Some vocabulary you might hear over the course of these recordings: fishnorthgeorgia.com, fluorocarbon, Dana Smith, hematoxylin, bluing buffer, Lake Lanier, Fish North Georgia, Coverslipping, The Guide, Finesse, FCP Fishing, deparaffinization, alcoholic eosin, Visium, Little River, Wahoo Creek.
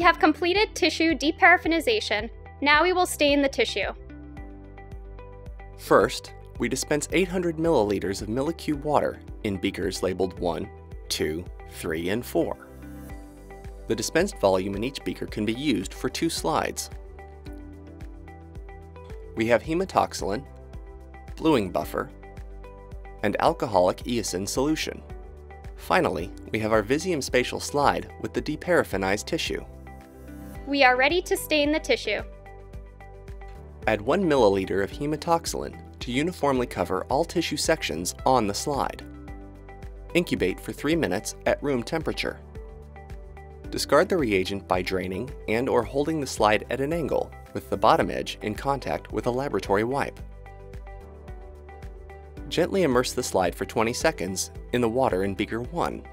We have completed tissue deparaffinization. Now we will stain the tissue. First, we dispense 800 milliliters of millicube water in beakers labeled 1, 2, 3, and 4. The dispensed volume in each beaker can be used for 2 slides. We have hematoxylin, bluing buffer, and alcoholic eosin solution. Finally, we have our Visium spatial slide with the deparaffinized tissue. We are ready to stain the tissue. Add 1 milliliter of hematoxylin to uniformly cover all tissue sections on the slide. Incubate for 3 minutes at room temperature. Discard the reagent by draining and or holding the slide at an angle with the bottom edge in contact with a laboratory wipe. Gently immerse the slide for 20 seconds in the water in beaker 1.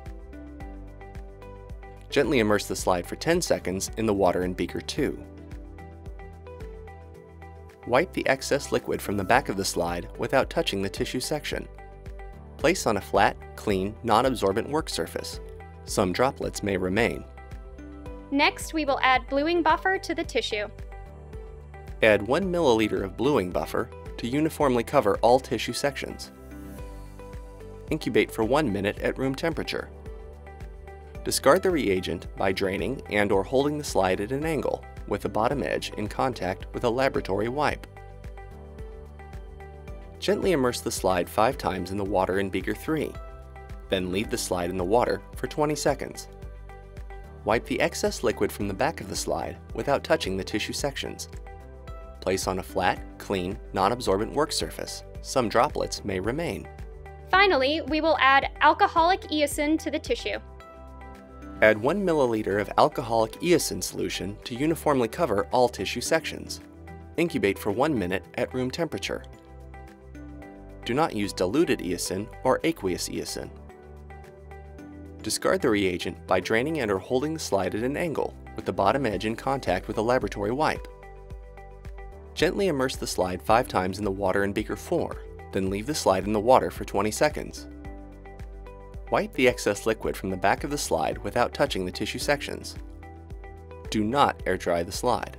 Gently immerse the slide for 10 seconds in the water in beaker 2. Wipe the excess liquid from the back of the slide without touching the tissue section. Place on a flat, clean, non-absorbent work surface. Some droplets may remain. Next, we will add bluing buffer to the tissue. Add 1 milliliter of bluing buffer to uniformly cover all tissue sections. Incubate for 1 minute at room temperature. Discard the reagent by draining and or holding the slide at an angle with the bottom edge in contact with a laboratory wipe. Gently immerse the slide 5 times in the water in beaker 3. Then leave the slide in the water for 20 seconds. Wipe the excess liquid from the back of the slide without touching the tissue sections. Place on a flat, clean, non-absorbent work surface. Some droplets may remain. Finally, we will add alcoholic eosin to the tissue. Add 1 milliliter of alcoholic eosin solution to uniformly cover all tissue sections. Incubate for 1 minute at room temperature. Do not use diluted eosin or aqueous eosin. Discard the reagent by draining and or holding the slide at an angle with the bottom edge in contact with a laboratory wipe. Gently immerse the slide 5 times in the water in beaker 4, then leave the slide in the water for 20 seconds. Wipe the excess liquid from the back of the slide without touching the tissue sections. Do not air dry the slide.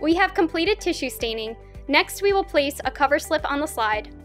We have completed tissue staining. Next, we will place a cover slip on the slide.